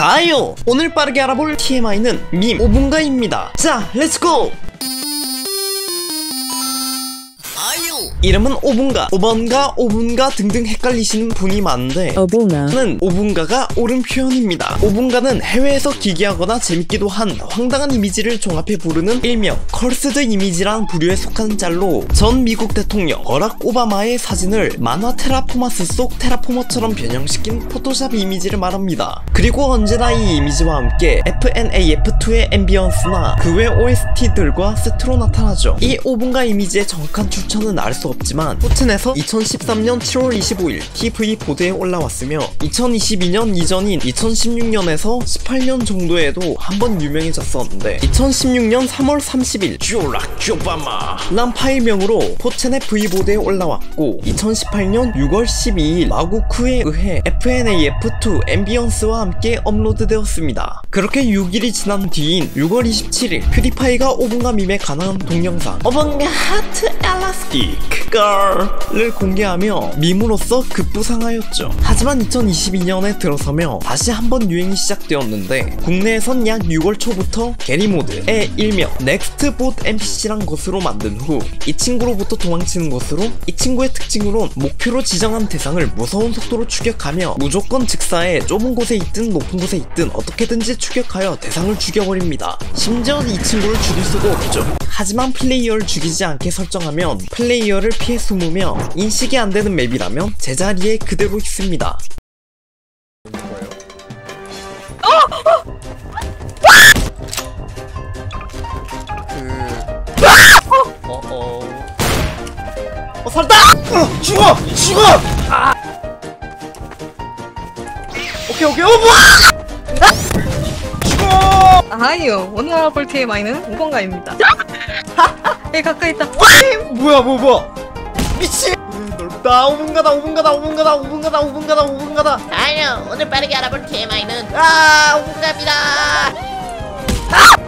사요! 오늘 빠르게 알아볼 TMI는 밈 오붕가입니다. 자, 렛츠고! 이름은 오붕가, 오번가, 오붕가 등등 헷갈리시는 분이 많은데 오붕가는 오붕가가 옳은 표현입니다. 오붕가는 해외에서 기괴하거나 재밌기도 한 황당한 이미지를 종합해 부르는 일명 컬스드 이미지라는 부류에 속하는 짤로, 전 미국 대통령 버락 오바마의 사진을 만화 테라포머스 속 테라포머처럼 변형시킨 포토샵 이미지를 말합니다. 그리고 언제나 이 이미지와 함께 FNAF2의 앰비언스나 그 외 OST들과 세트로 나타나죠. 이 오붕가 이미지의 정확한 출처는 알 수 없지만 포튼에서 2013년 7월 25일 TV 보도에 올라왔으며 2022년 이전인 2016년에서 18년 정도에도 한번 유명해졌었는데 2016년 3월 30일 주락 오바마란 파일명으로 포첸의 V 보도에 올라왔고 2018년 6월 12일 마구쿠에 의해 FNAF2 앰비언스와 함께 업로드되었습니다. 그렇게 6일이 지난 뒤인 6월 27일 퓨디파이가 오붕가 밈에 관한 동영상 오붕가 하트 엘라스틱 를 공개하며 밈으로서 급부상하였죠. 하지만 2022년에 들어서며 다시 한번 유행이 시작되었는데, 국내에선 약 6월 초부터 게리모드의 일명 넥스트 봇 NPC란 것으로 만든 후 이 친구로부터 도망치는 것으로, 이 친구의 특징으론 목표로 지정한 대상을 무서운 속도로 추격하며 무조건 즉사해 좁은 곳에 있든 높은 곳에 있든 어떻게든지 추격하여 대상을 죽여버립니다. 심지어 이 친구를 죽일 수도 없죠. 하지만 플레이어를 죽이지 않게 설정하면 플레이어를 피해 숨으며, 인식이 안되는 맵이라면 제자리에 그대로 있습니다. 살았다! 죽어! 죽어! 아! 오케이 죽어! 아하이요, 오늘 알아볼 TMI는 오붕가입니다. 예, 가까이 있다. 뭐야 미친. 넓다. 오붕가다. 아유, 오늘 빠르게 알아볼 TMI는 오붕가입니다.